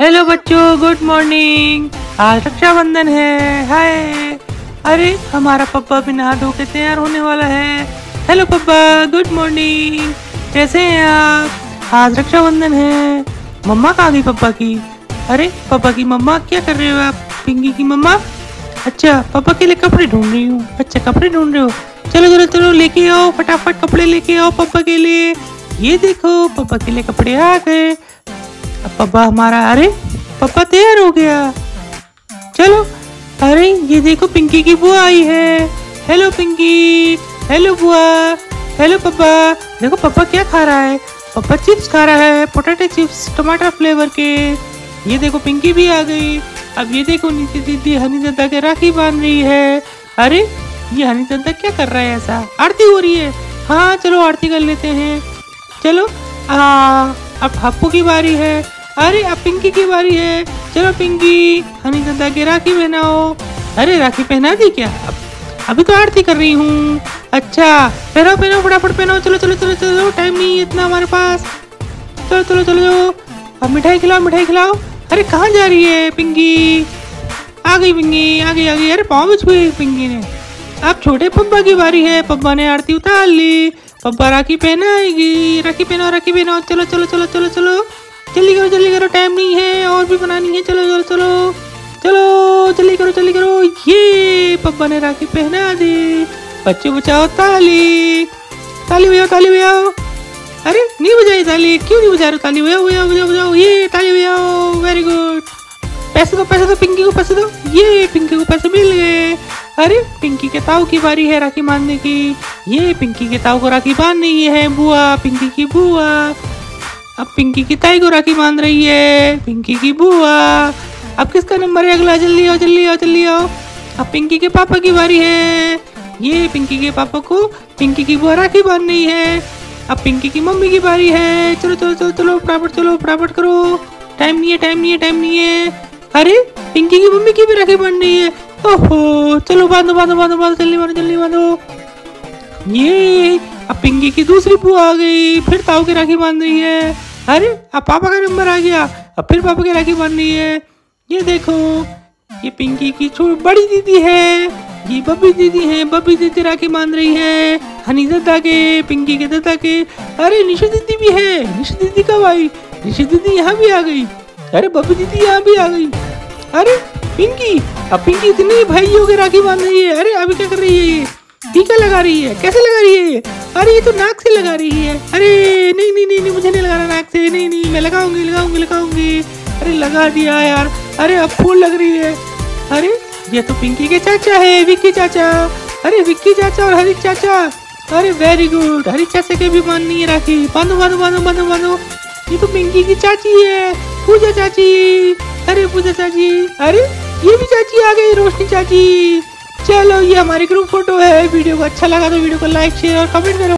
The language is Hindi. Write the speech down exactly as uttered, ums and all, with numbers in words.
हेलो बच्चों, गुड मॉर्निंग। आज रक्षाबंधन है। हाय, अरे हमारा पप्पा भी नहा धो के तैयार होने वाला है। हेलो पप्पा, गुड मॉर्निंग, कैसे हैं आप? आज रक्षाबंधन है। मम्मा कहाँ गई पप्पा की? अरे पापा की मम्मा, क्या कर रहे हो आप? पिंकी की मम्मा? अच्छा, पापा के लिए कपड़े ढूंढ रही हूँ। अच्छा, कपड़े ढूंढ रहे हो? चलो चलो चलो, लेके आओ फटाफट, कपड़े लेके आओ पापा के लिए। ये देखो, पापा के लिए कपड़े आ गए। अब पापा हमारा, अरे पापा तैयार हो गया। चलो, अरे ये देखो पिंकी की बुआ आई है। हेलो पिंकी, हेलो बुआ, हेलो पापा। देखो पापा क्या खा रहा है। पापा चिप्स खा रहा है, पोटैटो चिप्स टमाटर फ्लेवर के। ये देखो पिंकी भी आ गई। अब ये देखो नीचे दीदी हनीजदा के राखी बांध रही है। अरे ये हनीजदा क्या कर रहा है ऐसा? आरती हो रही है। हाँ चलो आरती कर लेते हैं। चलो आ, अब हप्पू की बारी है। अरे अब पिंकी की बारी है। चलो पिंकी, हनीजदा के राखी पहनाओ। अरे राखी पहना दी क्या? अब अभी तो आरती कर रही हूँ। अच्छा, पहनाओ पहनाओ फटाफट पहनाओ। चलो चलो चलो चलो, टाइम नहीं है इतना हमारे पास। चलो चलो चलो, अब मिठाई खिलाओ मिठाई खिलाओ। अरे कहाँ जा रही है पिंकी? आ गई पिंकी, आ गई आ गई। अरे पाँव भी छुए पिंकी ने। अब छोटे पप्पा की बारी है। पप्पा ने आरती उतार ली। पप्पा राखी पहनाएगी। राखी पहनाओ राखी पहनाओ। चलो चलो चलो चलो चलो, जल्दी करो जल्दी करो, टाइम नहीं है, और भी बनानी है। चलो चलो चलो चलो, जल्दी करो जल्दी करो। ये पप्पा ने राखी पहना दी। बच्चों बचाओ ताली, ताली बजाओ ताली बजाओ। अरे नहीं बजाई ताली, क्यों नहीं बजा रहे? ताली बजाओ बजाओ बजाओ बजाओ, ये ताली बजाओ। Very good. पैसे दो पैसे दो, पिंकी को पैसे दो। ये पिंकी को पैसे मिल गए। अरे पिंकी के ताऊ की बारी है राखी बांधने की। ये पिंकी के ताऊ को राखी बांध रही है बुआ, पिंकी की बुआ। अब पिंकी की ताई को राखी बांध रही है पिंकी की बुआ। अब किसका नंबर है अगला? जल्दी आओ जल्दी आओ जल्दी आओ। अब पिंकी के पापा की बारी है। ये पिंकी के पापा को पिंकी की बुआ राखी बांध रही है। अब पिंकी की मम्मी की बारी है। चलो चलो चलो चलो फटाफट, चलो फटाफट करो, टाइम नहीं है टाइम नहीं है टाइम नहीं है। अरे पिंकी की मम्मी की भी राखी बांध रही है। ओहो, चलो बांधो बांधो बांधो बांधो, जल्दी बांधो जल्दी बांधो। ये अब पिंकी की दूसरी बुआ आ गई, फिर ताऊ की राखी बांध रही है। अरे अब पापा का नंबर आ गया, अब फिर पापा की राखी बांध रही है। ये देखो, ये पिंकी की छोटी बड़ी दीदी है, ये बब्बी दीदी है। बब्बी दीदी राखी बांध रही है हनी दादा के, पिंकी के दादा के। अरे निशु दीदी भी है। निशु दीदी कब आई? निशु दीदी यहाँ भी आ गई। अरे बब्बी दीदी यहाँ भी आ गई। अरे पिंकी, अब पिंकी इतनी भाइयों के राखी बांध रही है। अरे अभी क्या कर रही है ये? टीका लगा रही है। कैसे लगा रही है ये? अरे ये तो नाक से लगा रही है। अरे नहीं नहीं नहीं, नहीं मुझे नहीं लगाना नाक से, नहीं नहीं मैं लगाऊंगी लगाऊंगी लगाऊंगी। अरे लगा दिया यार। अरे अब फूल लग रही है। अरे ये तो पिंकी के चाचा है, विक्की चाचा। अरे विक्की चाचा और हरीश चाचा। अरे वेरी गुड, हरीश चाचा के भी बांधनी है राखी। बांधो बांधो बांधो बांधो बांधो। ये तो पिंकी की चाची है, पूजा चाची। अरे पूजा चाची, अरे ये भी चाची आ गई, रोशनी चाची। चलो, ये हमारी ग्रुप फोटो है। वीडियो को अच्छा लगा तो वीडियो को लाइक शेयर और कमेंट करो।